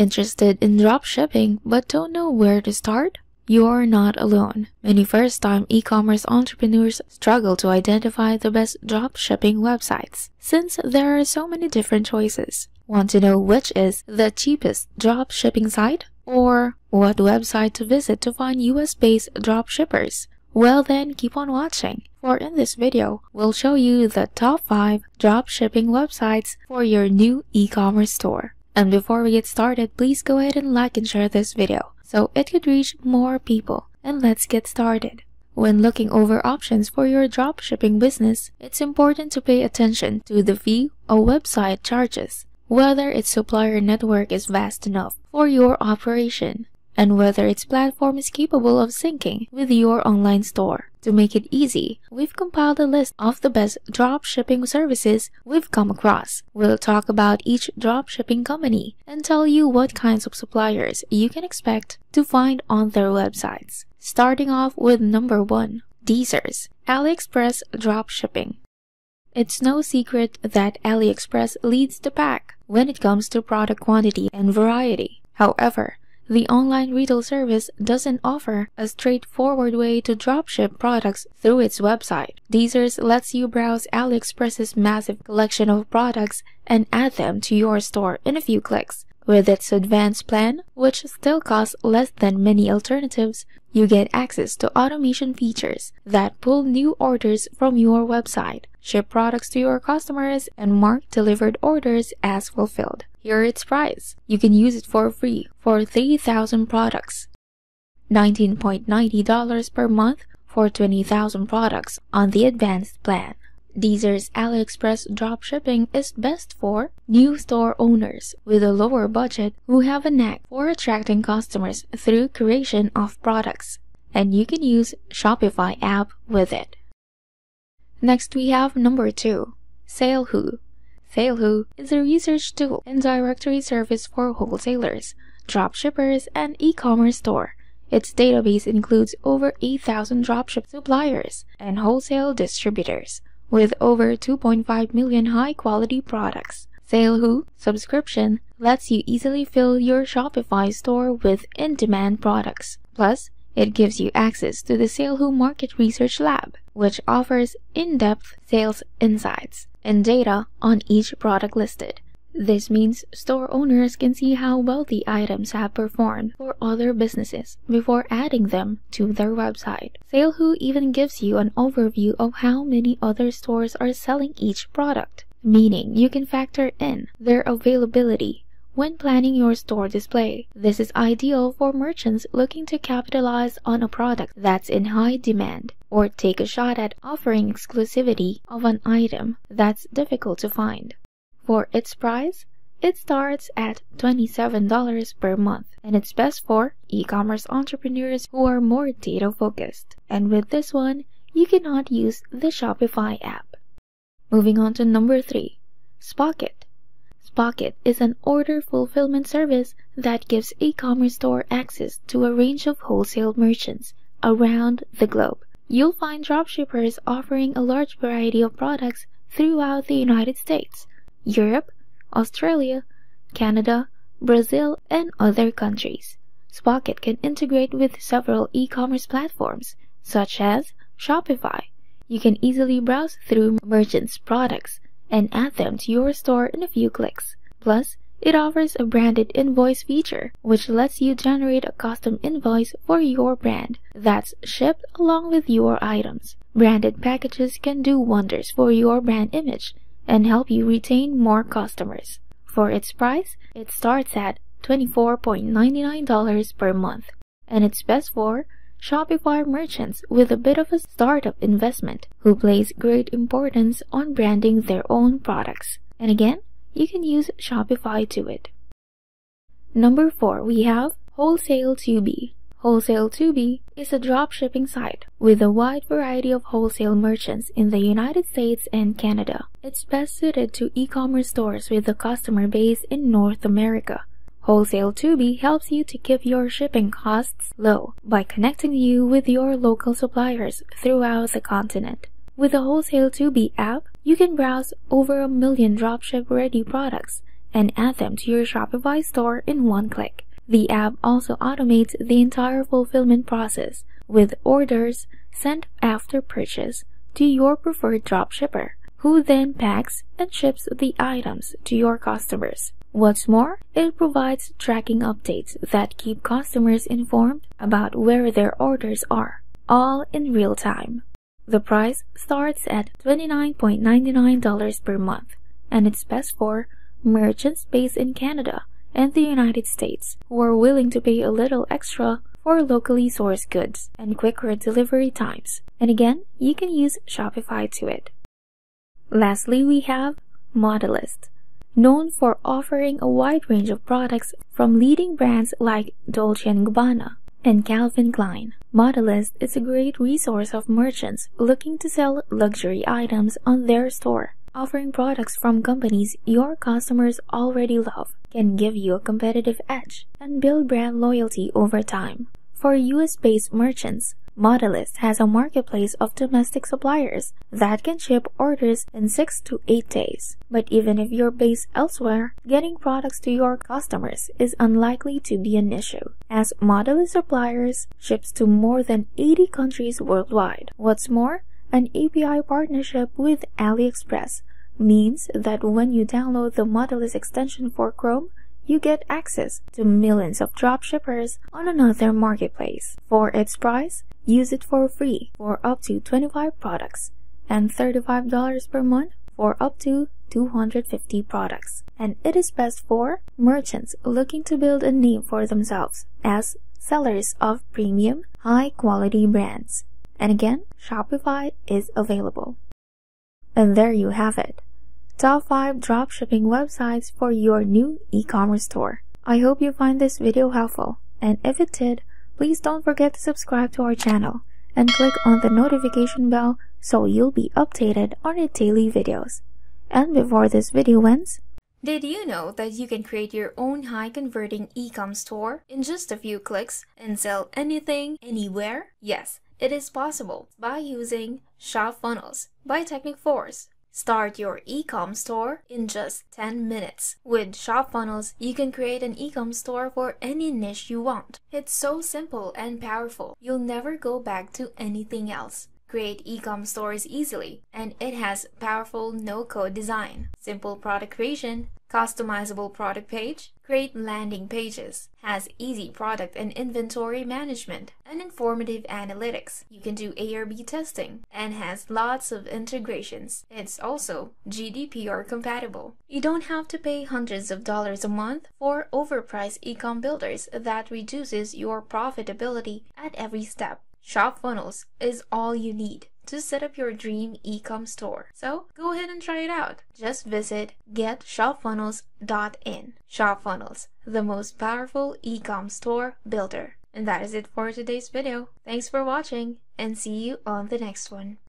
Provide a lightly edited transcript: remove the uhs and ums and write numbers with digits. Interested in dropshipping but don't know where to start? You're not alone. Many first-time e-commerce entrepreneurs struggle to identify the best dropshipping websites since there are so many different choices. Want to know which is the cheapest dropshipping site? Or what website to visit to find US-based dropshippers? Well then, keep on watching, for in this video, we'll show you the top 5 dropshipping websites for your new e-commerce store. And before we get started, please go ahead and like and share this video so it could reach more people. And let's get started. When looking over options for your dropshipping business, it's important to pay attention to the fee a website charges, whether its supplier network is vast enough for your operation, and whether its platform is capable of syncing with your online store. To make it easy, we've compiled a list of the best dropshipping services we've come across. We'll talk about each dropshipping company and tell you what kinds of suppliers you can expect to find on their websites. Starting off with number 1, DSers, AliExpress dropshipping. It's no secret that AliExpress leads the pack when it comes to product quantity and variety. However, the online retail service doesn't offer a straightforward way to dropship products through its website. DSers lets you browse AliExpress's massive collection of products and add them to your store in a few clicks. With its advanced plan, which still costs less than many alternatives, you get access to automation features that pull new orders from your website, ship products to your customers, and mark delivered orders as fulfilled. Here its price. You can use it for free for 3,000 products, $19.90 per month for 20,000 products on the advanced plan. DSers AliExpress dropshipping is best for new store owners with a lower budget who have a knack for attracting customers through creation of products, and you can use Shopify app with it. Next we have number 2, SaleHoo. SaleHoo is a research tool and directory service for wholesalers, dropshippers, and e-commerce store. Its database includes over 8,000 dropship suppliers and wholesale distributors, with over 2.5 million high-quality products. SaleHoo subscription lets you easily fill your Shopify store with in-demand products. Plus, it gives you access to the SaleHoo Market Research Lab, which offers in-depth sales insights and data on each product listed. This means store owners can see how well the items have performed for other businesses before adding them to their website. SaleHoo even gives you an overview of how many other stores are selling each product, meaning you can factor in their availability when planning your store display. This is ideal for merchants looking to capitalize on a product that's in high demand or take a shot at offering exclusivity of an item that's difficult to find. For its price, it starts at $27 per month, and it's best for e-commerce entrepreneurs who are more data-focused. And with this one, you cannot use the Shopify app. Moving on to number 3, Spocket. Spocket is an order fulfillment service that gives e-commerce store access to a range of wholesale merchants around the globe. You'll find dropshippers offering a large variety of products throughout the United States, Europe, Australia, Canada, Brazil, and other countries. Spocket can integrate with several e-commerce platforms, such as Shopify. You can easily browse through merchants' products and add them to your store in a few clicks. Plus, it offers a branded invoice feature, which lets you generate a custom invoice for your brand that's shipped along with your items. Branded packages can do wonders for your brand image and help you retain more customers. For its price, it starts at $24.99 per month, and it's best for Shopify merchants with a bit of a startup investment who place great importance on branding their own products. And again, you can use Shopify to it. Number 4, we have Wholesale2B. Wholesale2B is a dropshipping site with a wide variety of wholesale merchants in the United States and Canada. It's best suited to e-commerce stores with a customer base in North America. Wholesale2B helps you to keep your shipping costs low by connecting you with your local suppliers throughout the continent. With the Wholesale2B app, you can browse over a million dropship-ready products and add them to your Shopify store in one click. The app also automates the entire fulfillment process, with orders sent after purchase to your preferred dropshipper, who then packs and ships the items to your customers. What's more, it provides tracking updates that keep customers informed about where their orders are, all in real time. The price starts at $29.99 per month, and it's best for merchants based in Canada and the United States who are willing to pay a little extra for locally sourced goods and quicker delivery times. And again, you can use Shopify to it. Lastly, we have Modalyst. Known for offering a wide range of products from leading brands like Dolce & Gabbana and Calvin Klein, Modalyst is a great resource of merchants looking to sell luxury items on their store. Offering products from companies your customers already love can give you a competitive edge and build brand loyalty over time. For US-based merchants, Modalyst has a marketplace of domestic suppliers that can ship orders in 6 to 8 days. But even if you're based elsewhere, getting products to your customers is unlikely to be an issue, as Modalyst suppliers ships to more than 80 countries worldwide. What's more, an API partnership with AliExpress means that when you download the Modalyst extension for Chrome, you get access to millions of dropshippers on another marketplace. For its price, use it for free for up to 25 products and $35 per month for up to 250 products. And it is best for merchants looking to build a name for themselves as sellers of premium, high-quality brands. And again, Shopify is available. And there you have it. Top 5 dropshipping websites for your new e-commerce store. I hope you find this video helpful, and if it did, please don't forget to subscribe to our channel and click on the notification bell so you'll be updated on our daily videos. And before this video ends, did you know that you can create your own high-converting e-com store in just a few clicks and sell anything, anywhere? Yes, it is possible by using ShopFunnels by Teknikforce. Start your e-com store in just 10 minutes. With ShopFunnels, you can create an e-com store for any niche you want. It's so simple and powerful, you'll never go back to anything else. Create e-com stores easily, and it has powerful no-code design, simple product creation, customizable product page, great landing pages, has easy product and inventory management, and informative analytics. You can do A/B testing, and has lots of integrations. It's also GDPR compatible. You don't have to pay hundreds of dollars a month for overpriced e-com builders that reduces your profitability at every step. ShopFunnels is all you need to set up your dream e-com store. So go ahead and try it out. Just visit getshopfunnels.in. ShopFunnels, the most powerful e-com store builder. And that is it for today's video. Thanks for watching, and see you on the next one.